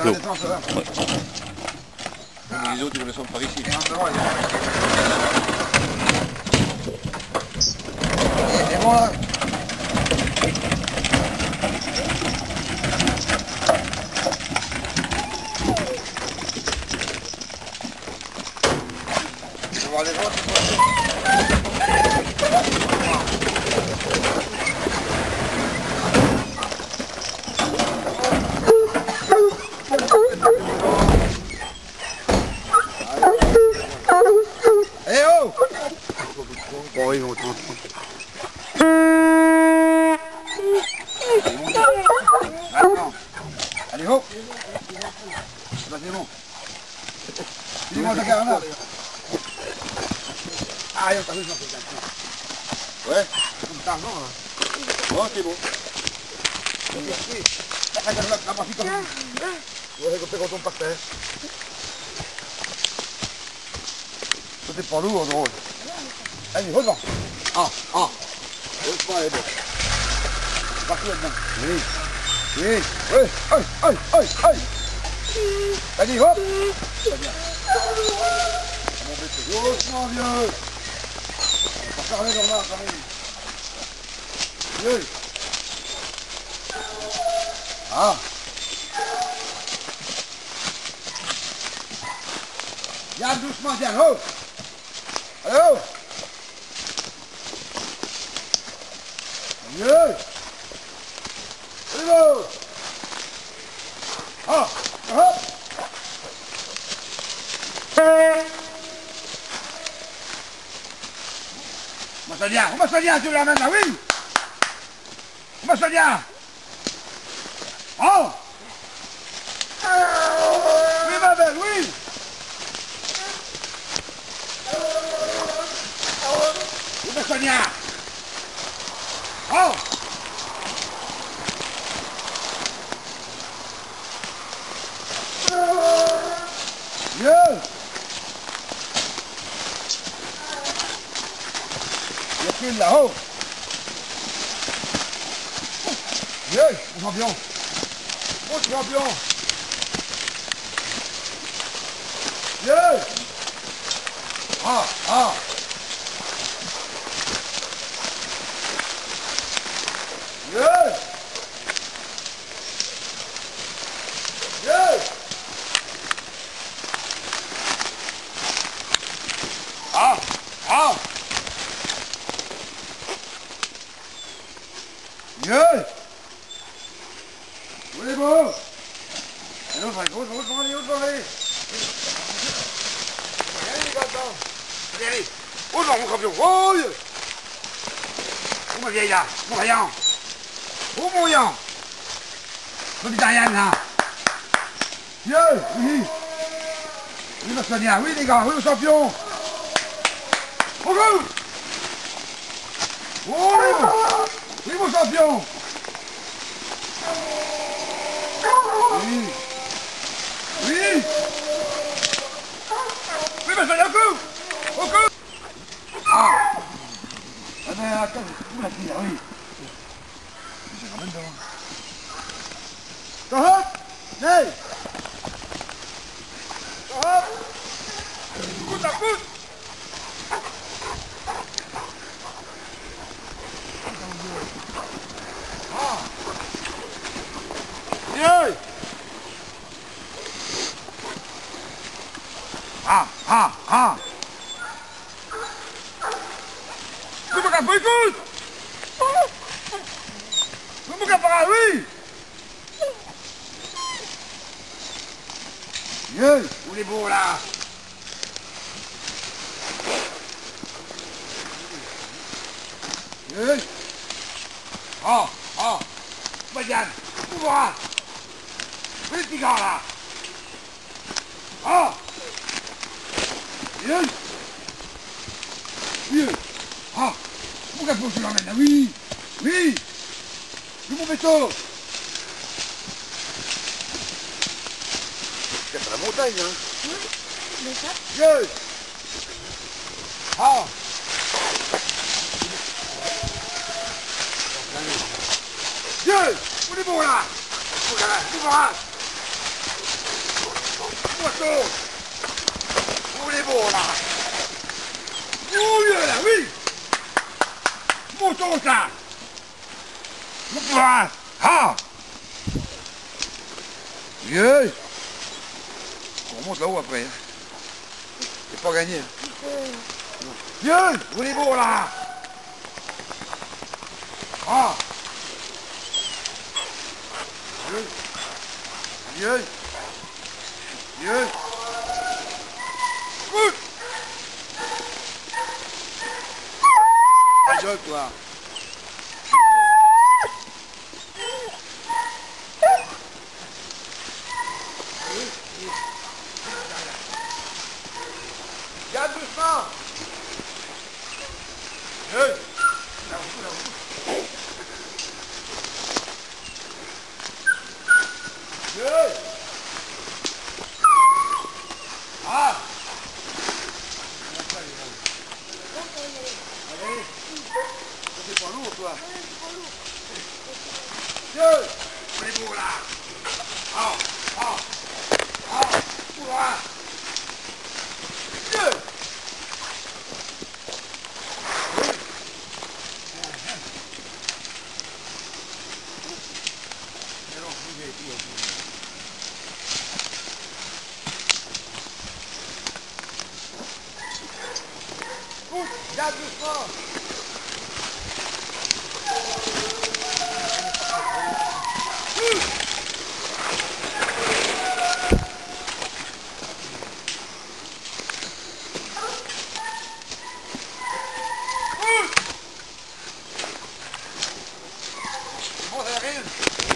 Gli ultimi ne sono pochissimi. Non voglio. Vieni, vola. Ci vuole Boy, no, no, no. Allez, hop. Dis-moi ta caravane. Ah, il y a un tas de gens qui sont là. Ouais, comme t'as raison. Bon, c'est bon. Merci. Ah, il y a la partie comme ça. Je vais récupérer ton parterre. C'était pas lourd, drôle. Allez, revends. Ah. Revends, allez, bon. Partout là-dedans. Oui. Aïe. Allez, hop. Très bien. On va monter doucement, vieux. On va fermer dans l'arbre, allez. Vieux. Ah. Viens doucement, viens, hop. Allez, hop. Mieux. Allez, bon. Ah, hop. Comment ça vient, tu la main là, oui. Comment ça vient. Oh. Oui, ma belle, oui. Comment ça vient. Oh! Mieux! Il y a plus là-haut! Mieux! Mon champion! Mon champion! Mieux! Ah! Yes! Ah! Yes! Voulez vous? Et l'autre, allez, allez, mon champion, oh Dieu! Oh ma vieille là, mon rien! Oh mon Yann, le petit Ariane là. Dieu, oui, le Sonia, oui les gars, oui le champion. Bonjour. Oh, oui mon champion. Oui, monsieur Yankou, Yankou. Ah, mais attends, où la fille, oui. Go hop! Hey! Go hop! Put that foot! Ah! Yay! Ah! Put that foot! Put that foot! Oui! Mieux, où les beaux là. Mieux. Oh. Badiane, ouvre-la. Fais le petit gars là. Oh. Mieux. Ah. Mon gars, faut que je l'emmène là. Oui. Joue mon bateau. C'est pas la montagne, hein? Oui, mais ça... Dieu! Ah! Dieu! On est bon, là! On est bon, là! ¡Alto! ¡Cubre bola! ¡Uy, la vi! ¡Motosa! ¡Ja! ¡Bien! ¿Cómo es la uva por allá? ¿Es para ganar? ¡Bien! ¡Cubre bola! ¡Ah! ¡Bien! ¡Bien! ¡Bien! ¡Uy! ¡Ay, yo, tú! ¡Ya, tú estás! ¡Hey! ¡Hey! ¡Ya, tú!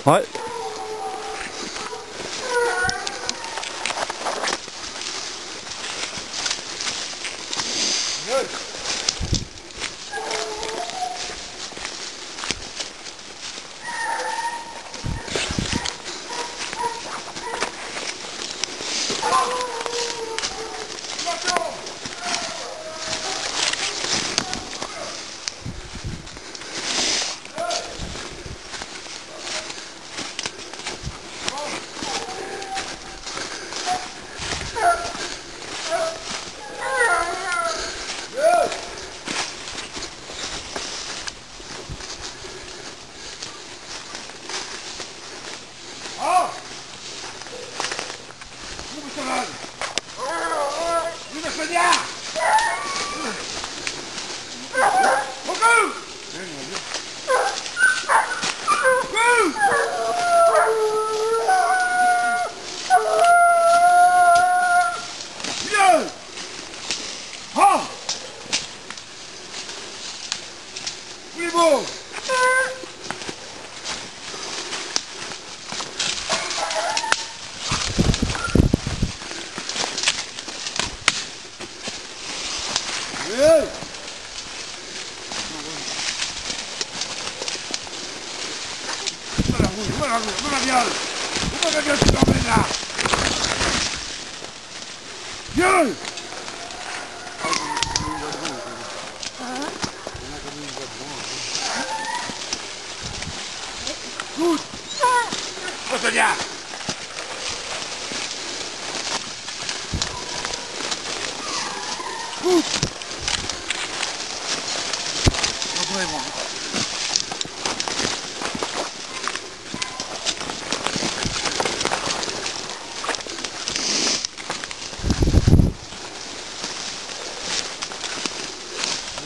Ouais.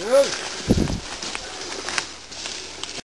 Good.